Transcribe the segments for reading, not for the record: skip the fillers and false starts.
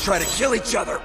Let's try to kill each other.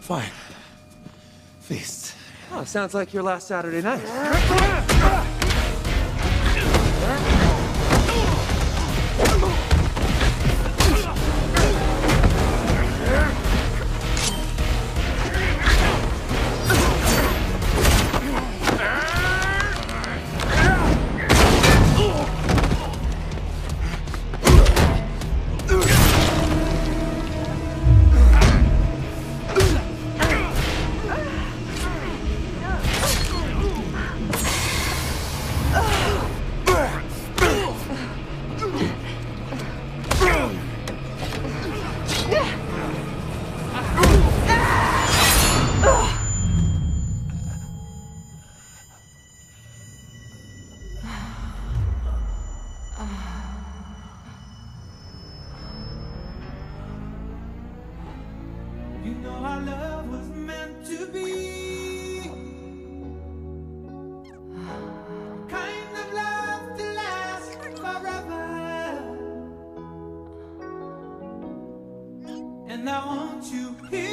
Fine. Feast. Oh, sounds like your last Saturday night. You know our love was meant to be kind of love to last forever, and I want you here.